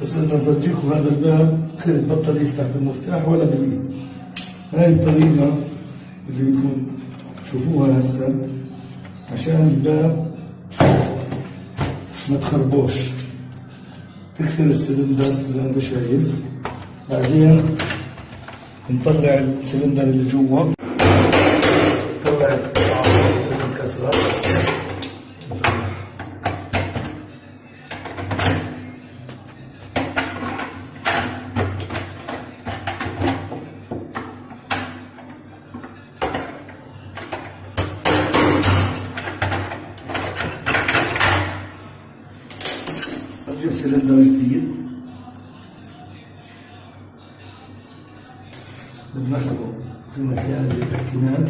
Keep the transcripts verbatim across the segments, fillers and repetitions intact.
بس انت نفرجيكم هذا الباب بطل يفتح بالمفتاح ولا باليد. هاي الطريقه اللي بدكم تشوفوها هسه عشان الباب ما تخربوش. تكسر السلندر زي ما انت شايف، بعدين نطلع السلندر اللي جوا، نطلع القطعه اللي انكسرت، نجيب سلندر جديد بنحطه في المكان اللي فكناه،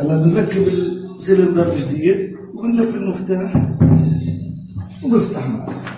هلا بنركب السلندر الجديد وبنلف المفتاح وبفتح معه.